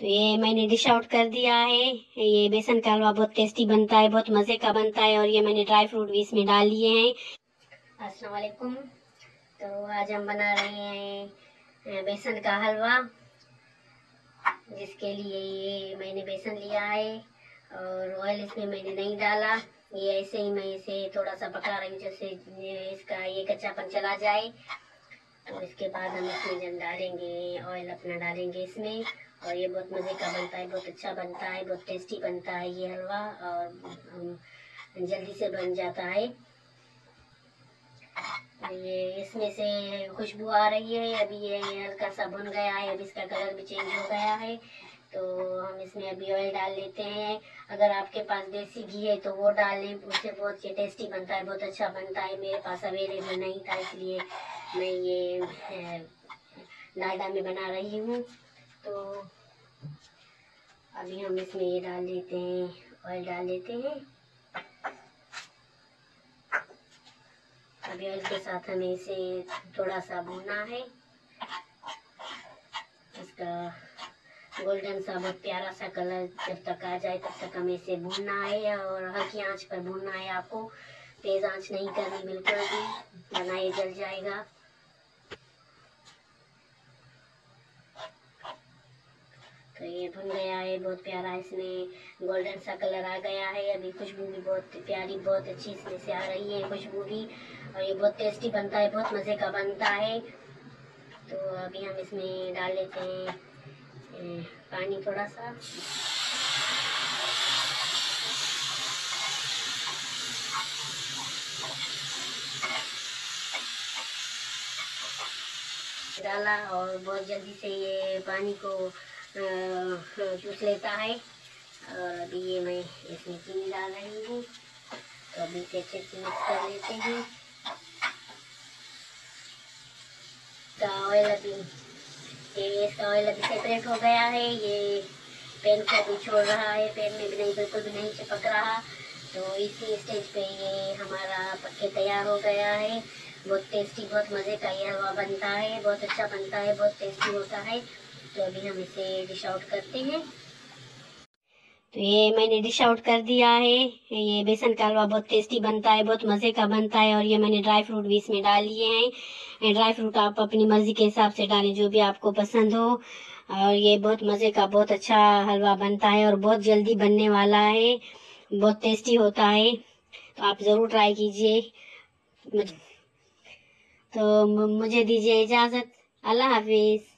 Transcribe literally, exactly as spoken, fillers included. तो ये मैंने डिश आउट कर दिया है। ये बेसन का हलवा बहुत टेस्टी बनता है, बहुत मज़े का बनता है, और ये मैंने ड्राई फ्रूट भी इसमें डाल लिए हैं। अस्सलाम वालेकुम। तो आज हम बना रहे हैं बेसन का हलवा, जिसके लिए ये मैंने बेसन लिया है और ऑयल इसमें मैंने नहीं डाला। ये ऐसे ही मैं इसे थोड़ा सा पका रही हूँ, जैसे इसका ये कच्चापन चला जाए। तो इसके बाद हम इसमें जब डालेंगे ऑयल अपना डालेंगे इसमें, और ये बहुत मज़े का बनता है, बहुत अच्छा बनता है, बहुत टेस्टी बनता है ये हलवा, और जल्दी से बन जाता है। ये इसमें से खुशबू आ रही है। अभी ये हल्का सा भुन गया है, अभी इसका कलर भी चेंज हो गया है। तो हम इसमें अभी ऑयल डाल लेते हैं। अगर आपके पास देसी घी है तो वो डाल लें, उससे बहुत ये टेस्टी बनता है, बहुत अच्छा बनता है। मेरे पास अवेलेबल नहीं था, इसलिए मैं ये डालडा में बना रही हूँ। तो अभी हम इसमें ये डाल लेते हैं, ऑयल डाल लेते हैं। अभी ऑयल के साथ हमें इसे थोड़ा सा भूनना है। इसका गोल्डन सा बहुत प्यारा सा कलर जब तक आ जाए तब तक हमें इसे भूनना है, और हल्की आंच पर भूनना है। आपको तेज आंच नहीं करनी बिल्कुल भी, वरना ये जल जाएगा। तो ये भुन गया है, बहुत प्यारा इसमें गोल्डन सा कलर आ गया है। अभी खुशबू भी बहुत प्यारी, बहुत अच्छी इसमें से आ रही है खुशबू भी, और ये बहुत टेस्टी बनता है, बहुत मज़े का बनता है। तो अभी हम इसमें डाल लेते हैं पानी थोड़ा सा। डाला और बहुत जल्दी से ये पानी को चूस लेता है। और अभी ये मैं इसमें चीनी डाल रही हूँ। तो अभी इसे अच्छे से मिक्स कर लेते हैं। तो ऑयल अभी ये इसका ऑयल अभी सेपरेट हो गया है। ये पैन को भी छोड़ रहा है, पैन में भी नहीं, बिल्कुल भी नहीं चिपक रहा। तो इसी स्टेज पे ये हमारा पक्के तैयार हो गया है। बहुत टेस्टी, बहुत मज़े का ये हलवा बनता है, बहुत अच्छा बनता है, बहुत टेस्टी होता है। तो अभी हम इसे डिश आउट करते हैं। तो ये मैंने डिश आउट कर दिया है। ये बेसन का हलवा बहुत टेस्टी बनता है, बहुत मज़े का बनता है, और ये मैंने ड्राई फ्रूट भी इसमें डाल लिए हैं। ड्राई फ्रूट आप अपनी मर्ज़ी के हिसाब से डालें, जो भी आपको पसंद हो। और ये बहुत मज़े का, बहुत अच्छा हलवा बनता है, और बहुत जल्दी बनने वाला है, बहुत टेस्टी होता है। तो आप ज़रूर ट्राई कीजिए। तो मुझे दीजिए इजाज़त। अल्लाह हाफिज़।